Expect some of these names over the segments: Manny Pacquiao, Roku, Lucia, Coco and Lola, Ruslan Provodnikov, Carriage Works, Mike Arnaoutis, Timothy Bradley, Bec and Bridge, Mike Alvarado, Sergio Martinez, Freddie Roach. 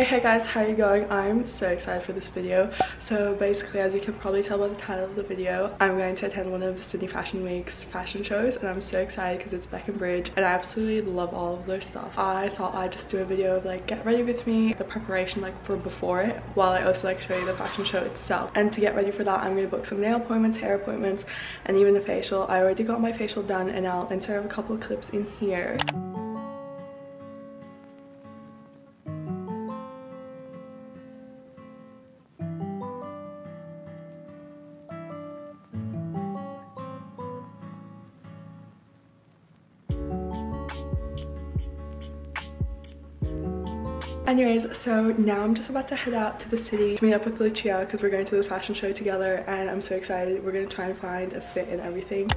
Okay, hey guys, how are you going? I'm so excited for this video. So basically, as you can probably tell by the title of the video, I'm going to attend one of Sydney Fashion Week's fashion shows, and I'm so excited because it's Bec and Bridge and I absolutely love all of their stuff. I thought I'd just do a video of like get ready with me, the preparation like for before it, while I also like show you the fashion show itself. And to get ready for that, I'm going to book some nail appointments, hair appointments, and even a facial. I already got my facial done and I'll insert a couple of clips in here. Anyways, so now I'm just about to head out to the city to meet up with Lucia because we're going to the fashion show together and I'm so excited. We're going to try and find a fit and everything.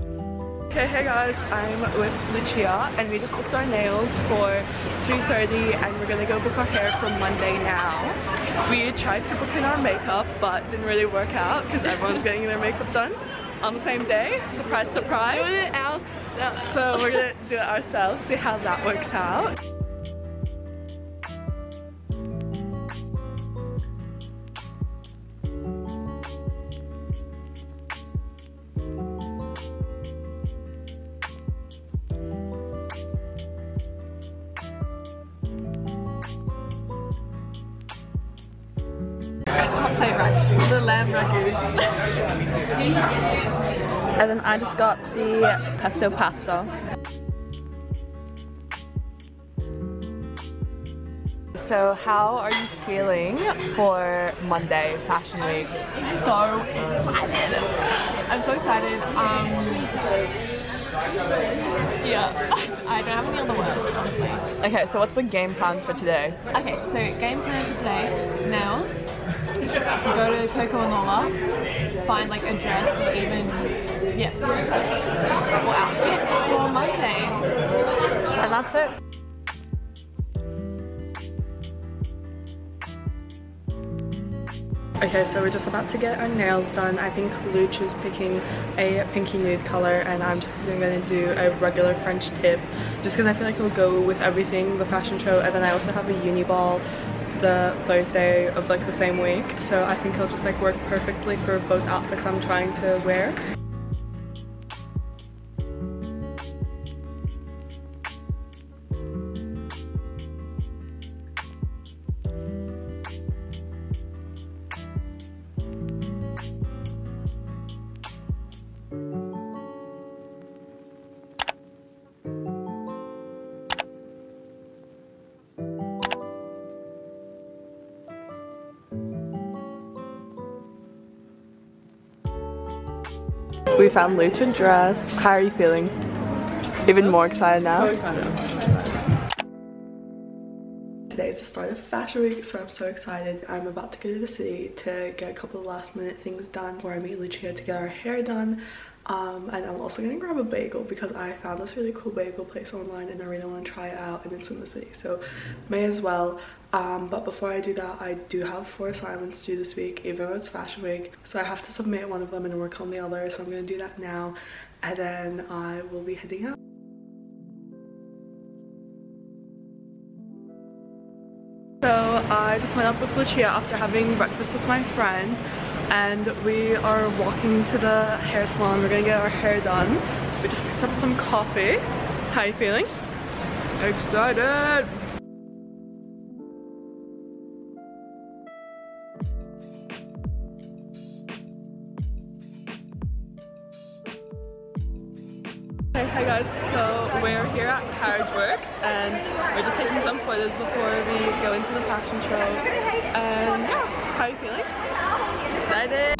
Okay, hey guys, I'm with Lucia and we just booked our nails for 3:30 and we're going to go book our hair for Monday now. We tried to book in our makeup but didn't really work out because everyone's getting their makeup done on the same day. Surprise, surprise. Doing it ourselves. So we're gonna do it ourselves, see how that works out. Say it right. The lamb ragu. And then I just got the pesto pasta. So how are you feeling for Monday Fashion Week? So excited. I'm so excited. Yeah, I don't have any other words, honestly. Okay, so what's the game plan for today? Okay, so game plan for today, nails. Go to Coco and Lola, find like a dress or even, yeah, or outfit for Monday. And that's it. Okay, so we're just about to get our nails done. I think Luch is picking a pinky nude color and I'm just going to do a regular French tip just because I feel like it'll go with everything, the fashion show, and then I also have a uni ball the Thursday of like the same week, so I think it'll just like work perfectly for both outfits I'm trying to wear. We found Lucha dress. How are you feeling? Even more excited now? So excited. Today is the start of Fashion Week, so I'm so excited. I'm about to go to the city to get a couple of last minute things done before I meet Lucia to get our hair done. And I'm also gonna grab a bagel because I found this really cool bagel place online and I really want to try it out, and it's in the city, so may as well. But before I do that, I do have 4 assignments due this week, even though it's Fashion Week, so I have to submit one of them and work on the other, so I'm gonna do that now and then I will be heading out. So I just went up with Lucia after having breakfast with my friend, and we are walking to the hair salon. We're gonna get our hair done. We just picked up some coffee. How are you feeling? Excited! Hey, hi guys, so we're here at Carriage Works and we're just taking some photos before we go into the fashion show. And yeah, how are you feeling? Excited!